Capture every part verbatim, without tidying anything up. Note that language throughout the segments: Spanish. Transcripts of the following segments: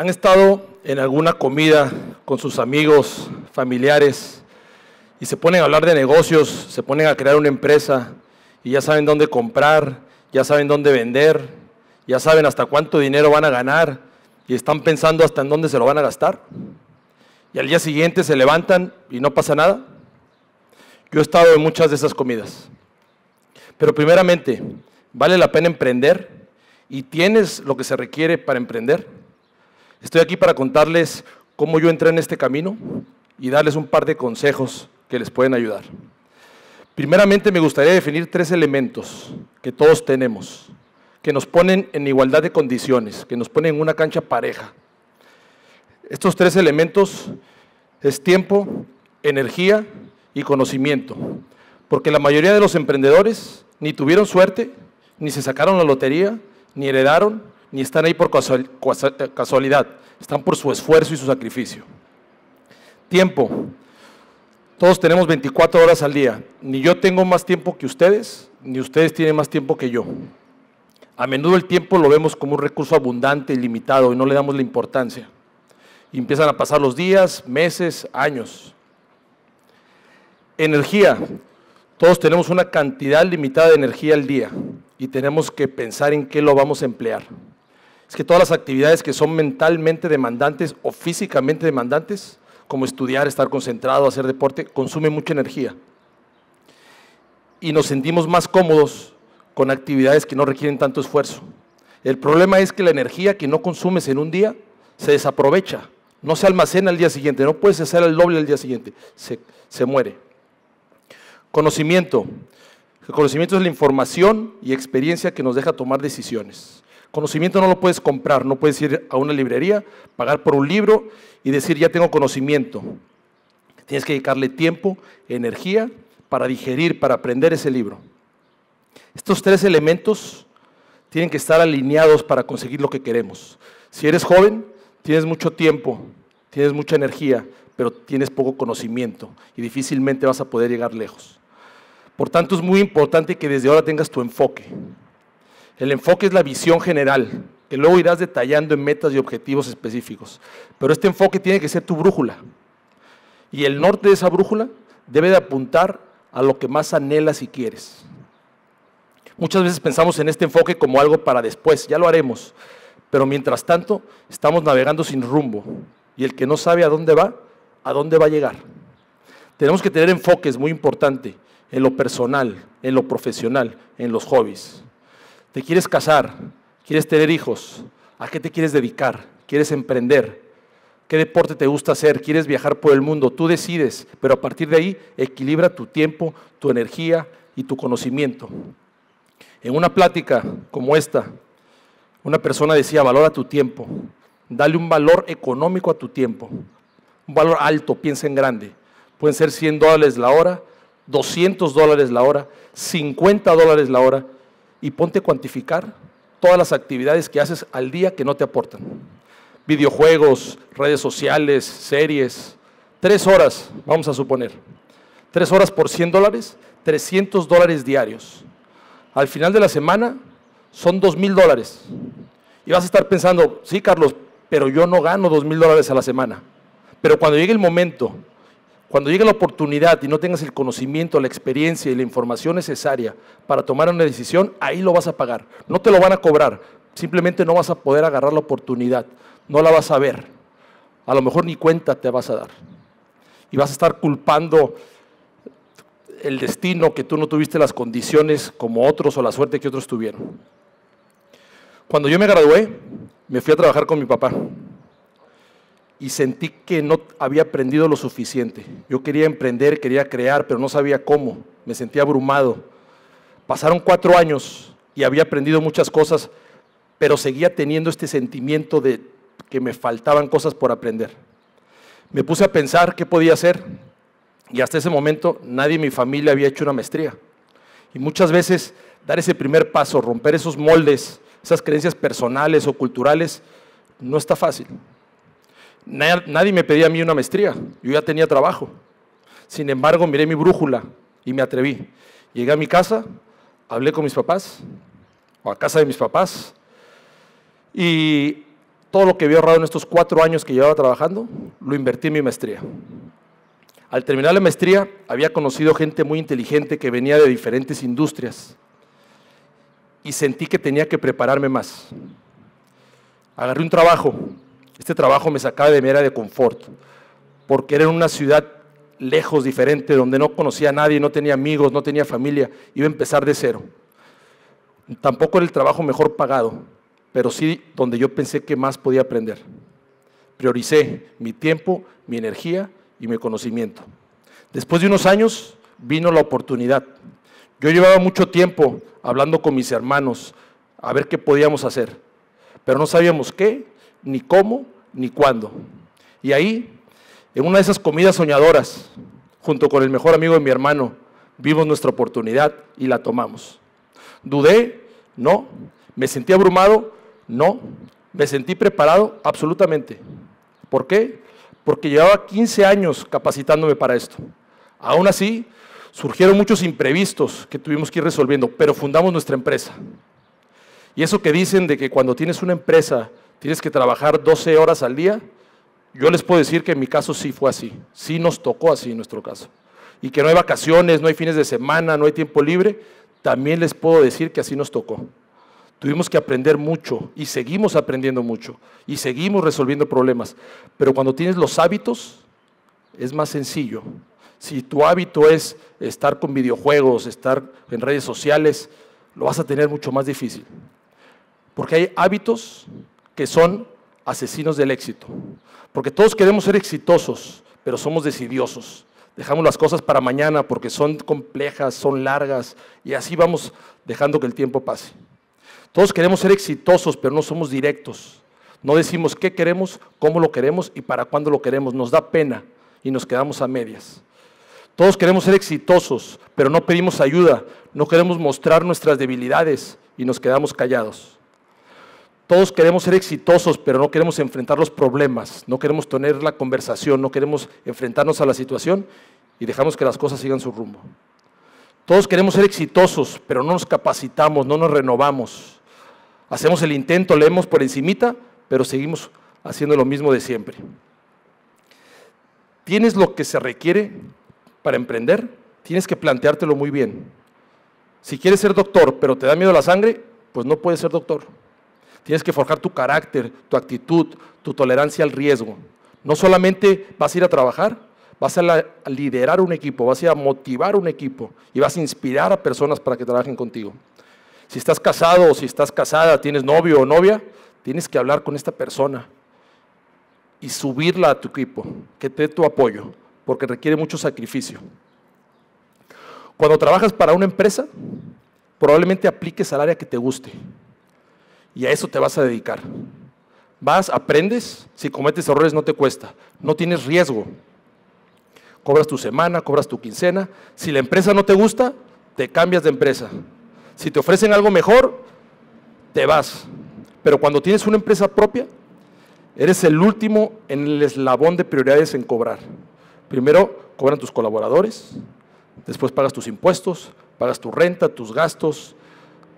¿Han estado en alguna comida con sus amigos, familiares, y se ponen a hablar de negocios, se ponen a crear una empresa, y ya saben dónde comprar, ya saben dónde vender, ya saben hasta cuánto dinero van a ganar, y están pensando hasta en dónde se lo van a gastar? Y al día siguiente se levantan y no pasa nada. Yo he estado en muchas de esas comidas. Pero primeramente, ¿vale la pena emprender? ¿Y tienes lo que se requiere para emprender? Estoy aquí para contarles cómo yo entré en este camino y darles un par de consejos que les pueden ayudar. Primeramente, me gustaría definir tres elementos que todos tenemos, que nos ponen en igualdad de condiciones, que nos ponen en una cancha pareja. Estos tres elementos es tiempo, energía y conocimiento, porque la mayoría de los emprendedores ni tuvieron suerte, ni se sacaron la lotería, ni heredaron, ni están ahí por casualidad, están por su esfuerzo y su sacrificio. Tiempo. Todos tenemos veinticuatro horas al día. Ni yo tengo más tiempo que ustedes, ni ustedes tienen más tiempo que yo. A menudo el tiempo lo vemos como un recurso abundante y limitado y no le damos la importancia. Y empiezan a pasar los días, meses, años. Energía. Todos tenemos una cantidad limitada de energía al día y tenemos que pensar en qué lo vamos a emplear. Es que todas las actividades que son mentalmente demandantes o físicamente demandantes, como estudiar, estar concentrado, hacer deporte, consumen mucha energía. Y nos sentimos más cómodos con actividades que no requieren tanto esfuerzo. El problema es que la energía que no consumes en un día se desaprovecha, no se almacena al día siguiente, no puedes hacer el doble al día siguiente, se, se muere. Conocimiento. El conocimiento es la información y experiencia que nos deja tomar decisiones. Conocimiento no lo puedes comprar, no puedes ir a una librería, pagar por un libro y decir ya tengo conocimiento. Tienes que dedicarle tiempo, energía para digerir, para aprender ese libro. Estos tres elementos tienen que estar alineados para conseguir lo que queremos. Si eres joven, tienes mucho tiempo, tienes mucha energía, pero tienes poco conocimiento y difícilmente vas a poder llegar lejos. Por tanto, es muy importante que desde ahora tengas tu enfoque. El enfoque es la visión general, que luego irás detallando en metas y objetivos específicos. Pero este enfoque tiene que ser tu brújula. Y el norte de esa brújula debe de apuntar a lo que más anhelas y quieres. Muchas veces pensamos en este enfoque como algo para después, ya lo haremos. Pero mientras tanto, estamos navegando sin rumbo. Y el que no sabe a dónde va, a dónde va a llegar. Tenemos que tener enfoques, muy importante, en lo personal, en lo profesional, en los hobbies. ¿Te quieres casar? ¿Quieres tener hijos? ¿A qué te quieres dedicar? ¿Quieres emprender? ¿Qué deporte te gusta hacer? ¿Quieres viajar por el mundo? Tú decides, pero a partir de ahí equilibra tu tiempo, tu energía y tu conocimiento. En una plática como esta, una persona decía, valora tu tiempo, dale un valor económico a tu tiempo, un valor alto, piensa en grande. Pueden ser cien dólares la hora, doscientos dólares la hora, cincuenta dólares la hora, y ponte a cuantificar todas las actividades que haces al día que no te aportan. Videojuegos, redes sociales, series, tres horas, vamos a suponer. Tres horas por cien dólares, trescientos dólares diarios. Al final de la semana son dos mil dólares. Y vas a estar pensando, sí, Carlos, pero yo no gano dos mil dólares a la semana. Pero cuando llegue el momento, cuando llegue la oportunidad y no tengas el conocimiento, la experiencia y la información necesaria para tomar una decisión, ahí lo vas a pagar. No te lo van a cobrar, simplemente no vas a poder agarrar la oportunidad, no la vas a ver. A lo mejor ni cuenta te vas a dar. Y vas a estar culpando el destino que tú no tuviste las condiciones como otros o la suerte que otros tuvieron. Cuando yo me gradué, me fui a trabajar con mi papá. Y sentí que no había aprendido lo suficiente. Yo quería emprender, quería crear, pero no sabía cómo. Me sentía abrumado. Pasaron cuatro años y había aprendido muchas cosas, pero seguía teniendo este sentimiento de que me faltaban cosas por aprender. Me puse a pensar qué podía hacer y hasta ese momento nadie en mi familia había hecho una maestría. Y muchas veces dar ese primer paso, romper esos moldes, esas creencias personales o culturales, no está fácil. Nadie me pedía a mí una maestría, yo ya tenía trabajo. Sin embargo, miré mi brújula y me atreví. Llegué a mi casa, hablé con mis papás, o a casa de mis papás, y todo lo que había ahorrado en estos cuatro años que llevaba trabajando, lo invertí en mi maestría. Al terminar la maestría, había conocido gente muy inteligente que venía de diferentes industrias y sentí que tenía que prepararme más. Agarré un trabajo, este trabajo me sacaba de mi área de confort, porque era en una ciudad lejos, diferente, donde no conocía a nadie, no tenía amigos, no tenía familia, iba a empezar de cero. Tampoco era el trabajo mejor pagado, pero sí donde yo pensé que más podía aprender. Prioricé mi tiempo, mi energía y mi conocimiento. Después de unos años vino la oportunidad. Yo llevaba mucho tiempo hablando con mis hermanos a ver qué podíamos hacer, pero no sabíamos qué, ni cómo, ni cuándo. Y ahí, en una de esas comidas soñadoras, junto con el mejor amigo de mi hermano, vimos nuestra oportunidad y la tomamos. Dudé, no. Me sentí abrumado, no. Me sentí preparado, absolutamente. ¿Por qué? Porque llevaba quince años capacitándome para esto. Aún así, surgieron muchos imprevistos que tuvimos que ir resolviendo, pero fundamos nuestra empresa. Y eso que dicen de que cuando tienes una empresa tienes que trabajar doce horas al día, yo les puedo decir que en mi caso sí fue así, sí nos tocó así en nuestro caso. Y que no hay vacaciones, no hay fines de semana, no hay tiempo libre, también les puedo decir que así nos tocó. Tuvimos que aprender mucho y seguimos aprendiendo mucho y seguimos resolviendo problemas. Pero cuando tienes los hábitos es más sencillo. Si tu hábito es estar con videojuegos, estar en redes sociales, lo vas a tener mucho más difícil. Porque hay hábitos que son asesinos del éxito. Porque todos queremos ser exitosos, pero somos desidiosos. Dejamos las cosas para mañana porque son complejas, son largas, y así vamos dejando que el tiempo pase. Todos queremos ser exitosos, pero no somos directos. No decimos qué queremos, cómo lo queremos y para cuándo lo queremos. Nos da pena y nos quedamos a medias. Todos queremos ser exitosos, pero no pedimos ayuda, no queremos mostrar nuestras debilidades y nos quedamos callados. Todos queremos ser exitosos, pero no queremos enfrentar los problemas, no queremos tener la conversación, no queremos enfrentarnos a la situación y dejamos que las cosas sigan su rumbo. Todos queremos ser exitosos, pero no nos capacitamos, no nos renovamos. Hacemos el intento, leemos por encimita, pero seguimos haciendo lo mismo de siempre. ¿Tienes lo que se requiere para emprender? Tienes que planteártelo muy bien. Si quieres ser doctor, pero te da miedo la sangre, pues no puedes ser doctor. Tienes que forjar tu carácter, tu actitud, tu tolerancia al riesgo. No solamente vas a ir a trabajar, vas a liderar un equipo, vas a ir a motivar un equipo y vas a inspirar a personas para que trabajen contigo. Si estás casado o si estás casada, tienes novio o novia, tienes que hablar con esta persona y subirla a tu equipo, que te dé tu apoyo, porque requiere mucho sacrificio. Cuando trabajas para una empresa, probablemente apliques al área que te guste. Y a eso te vas a dedicar. Vas, aprendes, si cometes errores no te cuesta, no tienes riesgo. Cobras tu semana, cobras tu quincena. Si la empresa no te gusta, te cambias de empresa. Si te ofrecen algo mejor, te vas. Pero cuando tienes una empresa propia, eres el último en el eslabón de prioridades en cobrar. Primero cobran tus colaboradores, después pagas tus impuestos, pagas tu renta, tus gastos,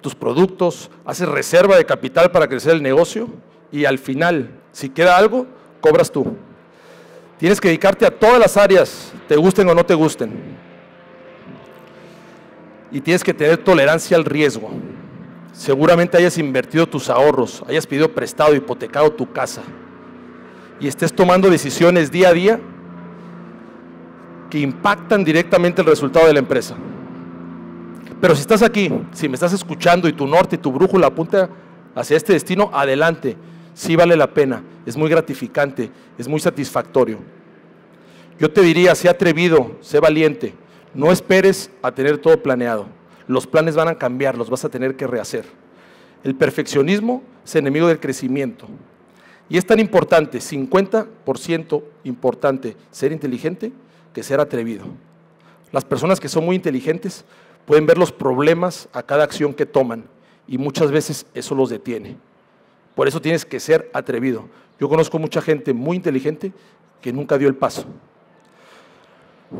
tus productos, haces reserva de capital para crecer el negocio y al final, si queda algo, cobras tú. Tienes que dedicarte a todas las áreas, te gusten o no te gusten. Y tienes que tener tolerancia al riesgo. Seguramente hayas invertido tus ahorros, hayas pedido prestado, hipotecado tu casa y estés tomando decisiones día a día que impactan directamente el resultado de la empresa. Pero si estás aquí, si me estás escuchando y tu norte y tu brújula apunta hacia este destino, adelante, sí vale la pena, es muy gratificante, es muy satisfactorio. Yo te diría, sé atrevido, sé valiente, no esperes a tener todo planeado, los planes van a cambiar, los vas a tener que rehacer. El perfeccionismo es enemigo del crecimiento y es tan importante, cincuenta por ciento importante ser inteligente que ser atrevido. Las personas que son muy inteligentes pueden ver los problemas a cada acción que toman y muchas veces eso los detiene. Por eso tienes que ser atrevido. Yo conozco mucha gente muy inteligente que nunca dio el paso.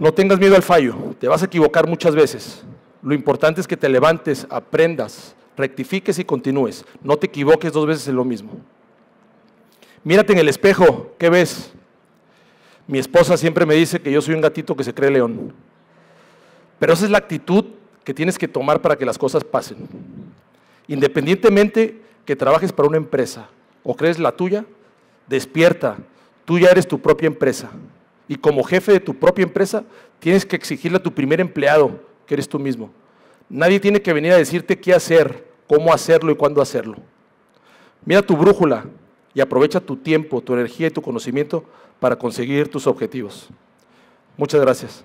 No tengas miedo al fallo, te vas a equivocar muchas veces. Lo importante es que te levantes, aprendas, rectifiques y continúes. No te equivoques dos veces en lo mismo. Mírate en el espejo, ¿qué ves? Mi esposa siempre me dice que yo soy un gatito que se cree león. Pero esa es la actitud que tienes que tomar para que las cosas pasen. Independientemente que trabajes para una empresa o crees la tuya, despierta, tú ya eres tu propia empresa. Y como jefe de tu propia empresa, tienes que exigirle a tu primer empleado, que eres tú mismo. Nadie tiene que venir a decirte qué hacer, cómo hacerlo y cuándo hacerlo. Mira tu brújula y aprovecha tu tiempo, tu energía y tu conocimiento para conseguir tus objetivos. Muchas gracias.